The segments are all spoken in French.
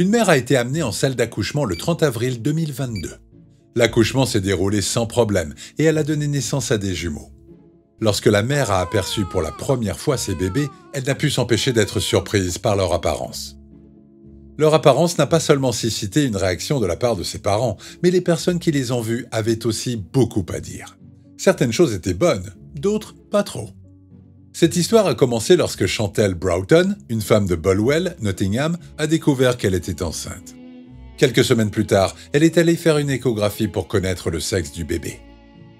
Une mère a été amenée en salle d'accouchement le 30 avril 2022. L'accouchement s'est déroulé sans problème et elle a donné naissance à des jumeaux. Lorsque la mère a aperçu pour la première fois ses bébés, elle n'a pu s'empêcher d'être surprise par leur apparence. Leur apparence n'a pas seulement suscité une réaction de la part de ses parents, mais les personnes qui les ont vus avaient aussi beaucoup à dire. Certaines choses étaient bonnes, d'autres pas trop. Cette histoire a commencé lorsque Chantelle Broughton, une femme de Bulwell, Nottingham, a découvert qu'elle était enceinte. Quelques semaines plus tard, elle est allée faire une échographie pour connaître le sexe du bébé.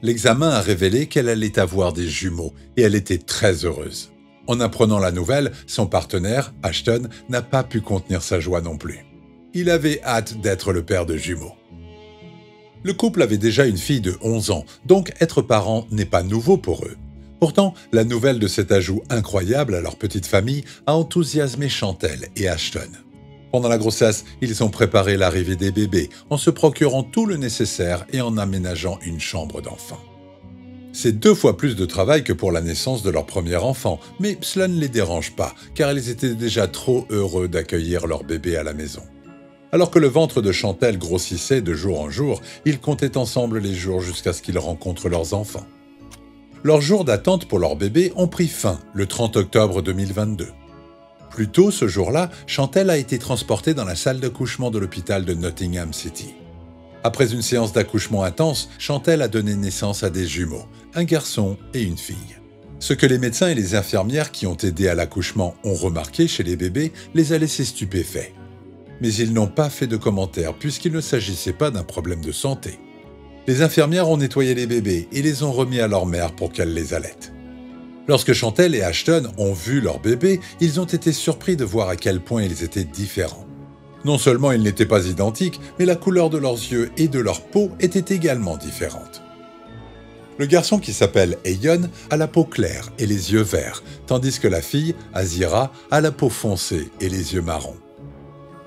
L'examen a révélé qu'elle allait avoir des jumeaux et elle était très heureuse. En apprenant la nouvelle, son partenaire, Ashton, n'a pas pu contenir sa joie non plus. Il avait hâte d'être le père de jumeaux. Le couple avait déjà une fille de 11 ans, donc être parent n'est pas nouveau pour eux. Pourtant, la nouvelle de cet ajout incroyable à leur petite famille a enthousiasmé Chantelle et Ashton. Pendant la grossesse, ils ont préparé l'arrivée des bébés en se procurant tout le nécessaire et en aménageant une chambre d'enfant. C'est 2 fois plus de travail que pour la naissance de leur premier enfant, mais cela ne les dérange pas, car ils étaient déjà trop heureux d'accueillir leur bébé à la maison. Alors que le ventre de Chantelle grossissait de jour en jour, ils comptaient ensemble les jours jusqu'à ce qu'ils rencontrent leurs enfants. Leurs jours d'attente pour leur bébé ont pris fin le 30 octobre 2022. Plus tôt ce jour-là, Chantelle a été transportée dans la salle d'accouchement de l'hôpital de Nottingham City. Après une séance d'accouchement intense, Chantelle a donné naissance à des jumeaux, un garçon et une fille. Ce que les médecins et les infirmières qui ont aidé à l'accouchement ont remarqué chez les bébés les a laissés stupéfaits. Mais ils n'ont pas fait de commentaires puisqu'il ne s'agissait pas d'un problème de santé. Les infirmières ont nettoyé les bébés et les ont remis à leur mère pour qu'elle les allaite. Lorsque Chantelle et Ashton ont vu leur bébé, ils ont été surpris de voir à quel point ils étaient différents. Non seulement ils n'étaient pas identiques, mais la couleur de leurs yeux et de leur peau était également différente. Le garçon qui s'appelle Ayon a la peau claire et les yeux verts, tandis que la fille, Azira, a la peau foncée et les yeux marrons.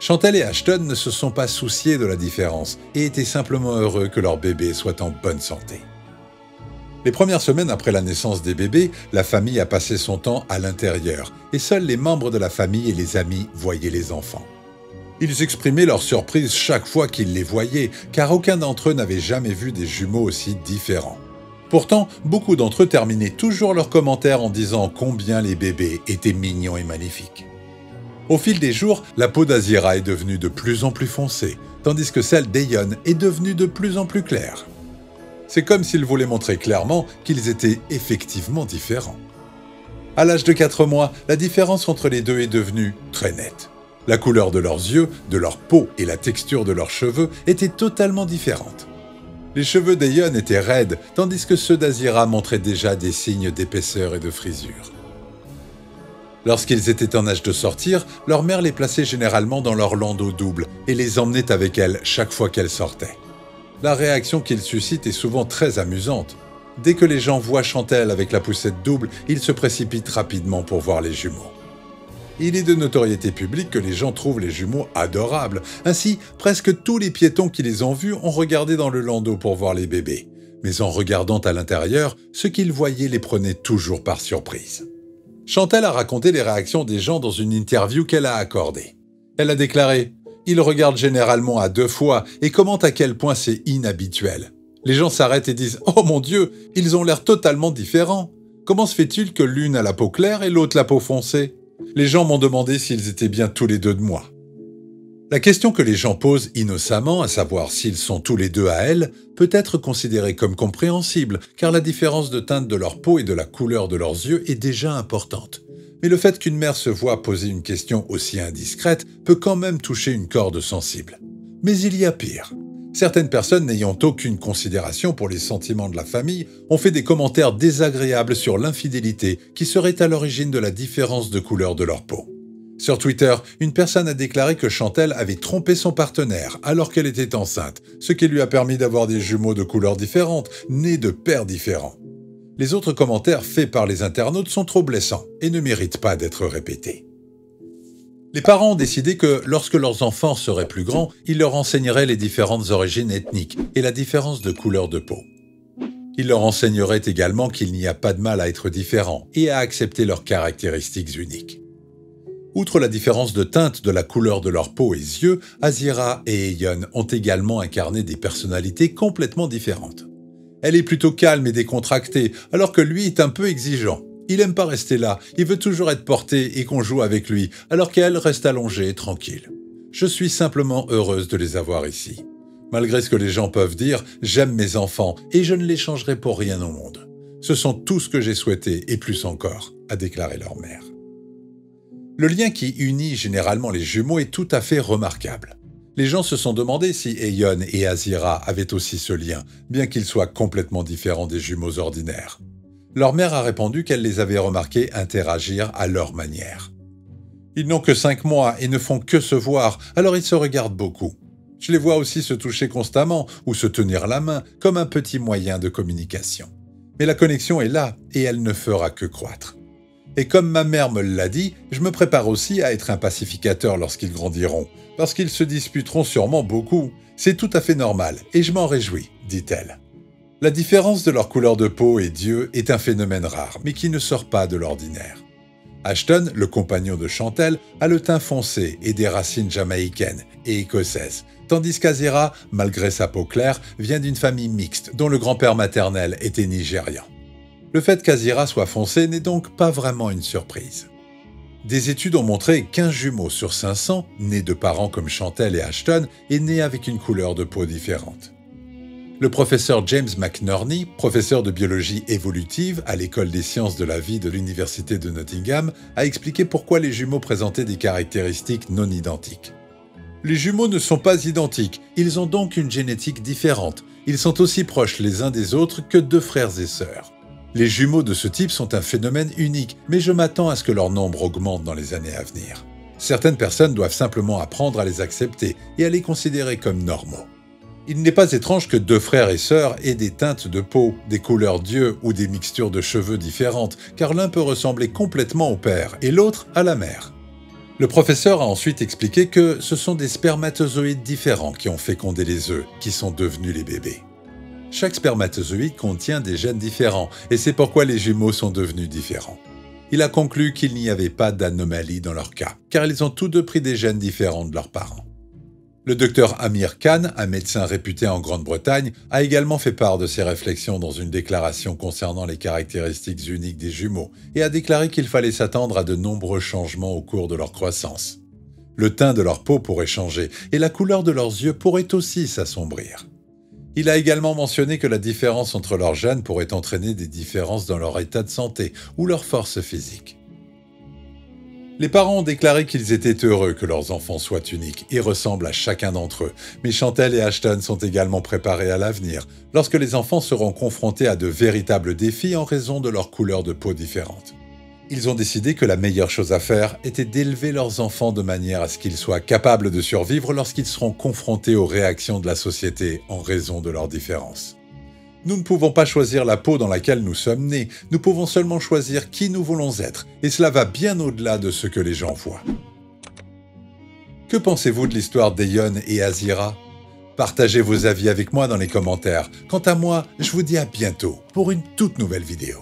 Chantelle et Ashton ne se sont pas souciés de la différence et étaient simplement heureux que leur bébé soit en bonne santé. Les premières semaines après la naissance des bébés, la famille a passé son temps à l'intérieur et seuls les membres de la famille et les amis voyaient les enfants. Ils exprimaient leur surprise chaque fois qu'ils les voyaient car aucun d'entre eux n'avait jamais vu des jumeaux aussi différents. Pourtant, beaucoup d'entre eux terminaient toujours leurs commentaires en disant combien les bébés étaient mignons et magnifiques. Au fil des jours, la peau d'Azira est devenue de plus en plus foncée, tandis que celle d'Ayon est devenue de plus en plus claire. C'est comme s'ils voulaient montrer clairement qu'ils étaient effectivement différents. À l'âge de 4 mois, la différence entre les deux est devenue très nette. La couleur de leurs yeux, de leur peau et la texture de leurs cheveux étaient totalement différentes. Les cheveux d'Ayon étaient raides, tandis que ceux d'Azira montraient déjà des signes d'épaisseur et de frisure. Lorsqu'ils étaient en âge de sortir, leur mère les plaçait généralement dans leur landau double et les emmenait avec elle chaque fois qu'elles sortaient. La réaction qu'ils suscitent est souvent très amusante. Dès que les gens voient Chantelle avec la poussette double, ils se précipitent rapidement pour voir les jumeaux. Il est de notoriété publique que les gens trouvent les jumeaux adorables. Ainsi, presque tous les piétons qui les ont vus ont regardé dans le landau pour voir les bébés. Mais en regardant à l'intérieur, ce qu'ils voyaient les prenait toujours par surprise. Chantelle a raconté les réactions des gens dans une interview qu'elle a accordée. Elle a déclaré: ils regardent généralement à 2 fois et commentent à quel point c'est inhabituel. Les gens s'arrêtent et disent « Oh mon Dieu, ils ont l'air totalement différents. Comment se fait-il que l'une a la peau claire et l'autre la peau foncée? Les gens m'ont demandé s'ils étaient bien tous les deux de moi. » La question que les gens posent innocemment, à savoir s'ils sont tous les deux à elle, peut être considérée comme compréhensible, car la différence de teinte de leur peau et de la couleur de leurs yeux est déjà importante. Mais le fait qu'une mère se voie poser une question aussi indiscrète peut quand même toucher une corde sensible. Mais il y a pire. Certaines personnes n'ayant aucune considération pour les sentiments de la famille ont fait des commentaires désagréables sur l'infidélité qui serait à l'origine de la différence de couleur de leur peau. Sur Twitter, une personne a déclaré que Chantelle avait trompé son partenaire alors qu'elle était enceinte, ce qui lui a permis d'avoir des jumeaux de couleurs différentes, nés de pères différents. Les autres commentaires faits par les internautes sont trop blessants et ne méritent pas d'être répétés. Les parents ont décidé que, lorsque leurs enfants seraient plus grands, ils leur enseigneraient les différentes origines ethniques et la différence de couleur de peau. Ils leur enseigneraient également qu'il n'y a pas de mal à être différent et à accepter leurs caractéristiques uniques. Outre la différence de teinte de la couleur de leur peau et yeux, Azira et Ayon ont également incarné des personnalités complètement différentes. Elle est plutôt calme et décontractée, alors que lui est un peu exigeant. Il n'aime pas rester là, il veut toujours être porté et qu'on joue avec lui, alors qu'elle reste allongée et tranquille. Je suis simplement heureuse de les avoir ici. Malgré ce que les gens peuvent dire, j'aime mes enfants et je ne les changerai pour rien au monde. Ce sont tout ce que j'ai souhaité et plus encore, a déclaré leur mère. Le lien qui unit généralement les jumeaux est tout à fait remarquable. Les gens se sont demandé si Ayon et Azira avaient aussi ce lien, bien qu'ils soient complètement différents des jumeaux ordinaires. Leur mère a répondu qu'elle les avait remarqués interagir à leur manière. « Ils n'ont que 5 mois et ne font que se voir, alors ils se regardent beaucoup. Je les vois aussi se toucher constamment ou se tenir la main comme un petit moyen de communication. Mais la connexion est là et elle ne fera que croître. Et comme ma mère me l'a dit, je me prépare aussi à être un pacificateur lorsqu'ils grandiront, parce qu'ils se disputeront sûrement beaucoup. C'est tout à fait normal et je m'en réjouis, dit-elle. » La différence de leur couleur de peau et d'yeux est un phénomène rare, mais qui ne sort pas de l'ordinaire. Ashton, le compagnon de Chantelle, a le teint foncé et des racines jamaïcaines et écossaises, tandis qu'Azira, malgré sa peau claire, vient d'une famille mixte, dont le grand-père maternel était nigérian. Le fait qu'Azira soit foncée n'est donc pas vraiment une surprise. Des études ont montré qu'un jumeau sur 500, né de parents comme Chantelle et Ashton, est né avec une couleur de peau différente. Le professeur James McNorney, professeur de biologie évolutive à l'École des sciences de la vie de l'Université de Nottingham, a expliqué pourquoi les jumeaux présentaient des caractéristiques non identiques. « Les jumeaux ne sont pas identiques, ils ont donc une génétique différente. Ils sont aussi proches les uns des autres que 2 frères et sœurs. Les jumeaux de ce type sont un phénomène unique, mais je m'attends à ce que leur nombre augmente dans les années à venir. Certaines personnes doivent simplement apprendre à les accepter et à les considérer comme normaux. » Il n'est pas étrange que 2 frères et sœurs aient des teintes de peau, des couleurs d'yeux ou des mixtures de cheveux différentes, car l'un peut ressembler complètement au père et l'autre à la mère. Le professeur a ensuite expliqué que ce sont des spermatozoïdes différents qui ont fécondé les œufs, qui sont devenus les bébés. Chaque spermatozoïde contient des gènes différents, et c'est pourquoi les jumeaux sont devenus différents. Il a conclu qu'il n'y avait pas d'anomalie dans leur cas, car ils ont tous 2 pris des gènes différents de leurs parents. Le docteur Amir Khan, un médecin réputé en Grande-Bretagne, a également fait part de ses réflexions dans une déclaration concernant les caractéristiques uniques des jumeaux et a déclaré qu'il fallait s'attendre à de nombreux changements au cours de leur croissance. Le teint de leur peau pourrait changer et la couleur de leurs yeux pourrait aussi s'assombrir. Il a également mentionné que la différence entre leurs gènes pourrait entraîner des différences dans leur état de santé ou leur force physique. Les parents ont déclaré qu'ils étaient heureux que leurs enfants soient uniques et ressemblent à chacun d'entre eux, mais Chantelle et Ashton sont également préparés à l'avenir, lorsque les enfants seront confrontés à de véritables défis en raison de leur couleur de peau différente. Ils ont décidé que la meilleure chose à faire était d'élever leurs enfants de manière à ce qu'ils soient capables de survivre lorsqu'ils seront confrontés aux réactions de la société en raison de leurs différences. Nous ne pouvons pas choisir la peau dans laquelle nous sommes nés, nous pouvons seulement choisir qui nous voulons être, et cela va bien au-delà de ce que les gens voient. Que pensez-vous de l'histoire d'Ayon et Azira? Partagez vos avis avec moi dans les commentaires. Quant à moi, je vous dis à bientôt pour une toute nouvelle vidéo.